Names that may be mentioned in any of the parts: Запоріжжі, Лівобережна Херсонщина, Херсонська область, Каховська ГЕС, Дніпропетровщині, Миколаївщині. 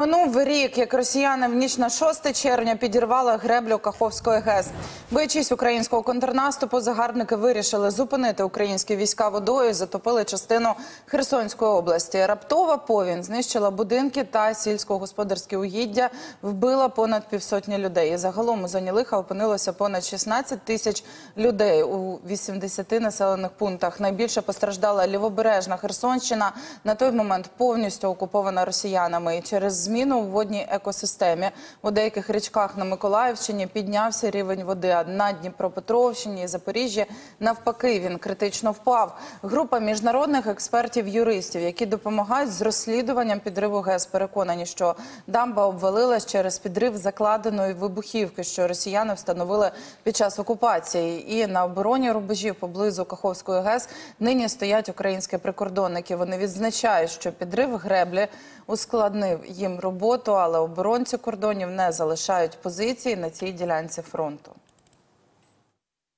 Минув рік, як росіяни в ніч на 6 червня підірвали греблю Каховської ГЕС. Боячись українського контрнаступу, загарбники вирішили зупинити українські війська водою і затопили частину Херсонської області. Раптова повінь знищила будинки та сільськогосподарські угіддя, вбила понад півсотні людей. І загалом у зоні лиха опинилося понад 16 тисяч людей у 80 населених пунктах. Найбільше постраждала Лівобережна Херсонщина, на той момент повністю окупована росіянами. І через зміну у водній екосистемі у деяких річках на Миколаївщині піднявся рівень води, а на Дніпропетровщині і Запоріжжі навпаки він критично впав. Група міжнародних експертів-юристів, які допомагають з розслідуванням підриву ГЕС, переконані, що дамба обвалилась через підрив закладеної вибухівки, що росіяни встановили під час окупації. І на обороні рубежів поблизу Каховської ГЕС нині стоять українські прикордонники. Вони відзначають, що підрив греблі ускладнив їм роботу, але оборонці кордонів не залишають позиції на цій ділянці фронту.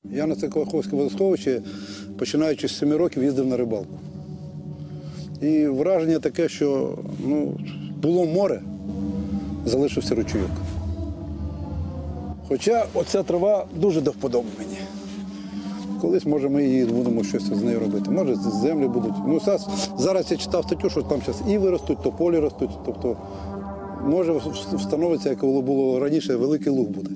Я на це Каховське водосховище, починаючи з 7 років, їздив на рибалку. І враження таке, що було море, залишився ручейок. Хоча оця трава дуже до вподоби мені. Колись, може, ми її будемо щось з нею робити, може, землі будуть. Зараз я читав статтю, що там зараз іви ростуть, тополі ростуть, тобто, може, встановиться, як було раніше, великий луг буде.